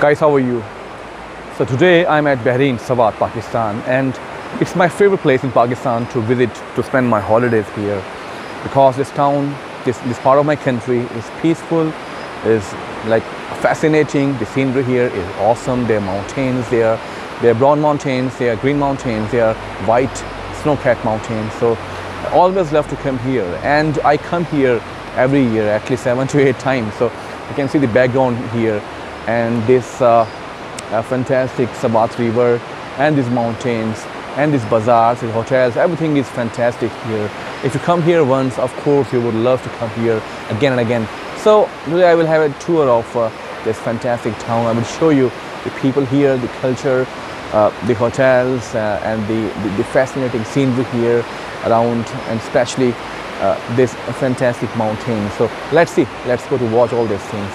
Guys, how are you? So today I'm at Bahrain, Sawat, Pakistan, and it's my favorite place in Pakistan to visit, to spend my holidays here, because this town, this part of my country is peaceful, is like fascinating. The scenery here is awesome. There are mountains there, there are brown mountains, there are green mountains, there are white snow-capped mountains. So I always love to come here, and I come here every year, at least 7 to 8 times. So you can see the background here, and this fantastic Sawat river, and these mountains, and these bazaars, these hotels. Everything is fantastic here. If you come here once, of course you would love to come here again and again. So today I will have a tour of this fantastic town. I will show you the people here, the culture, the hotels, and the fascinating scenery here around, and especially this fantastic mountain. So let's see, let's go to watch all these things.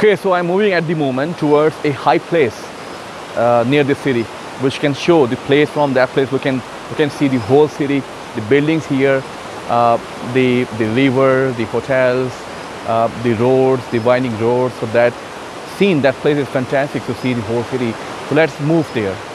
Okay, so I'm moving at the moment towards a high place near the city, which can show the place. From that place we can see the whole city, the buildings here, the river, the hotels, the roads, the winding roads. So that place is fantastic to see the whole city. So let's move there.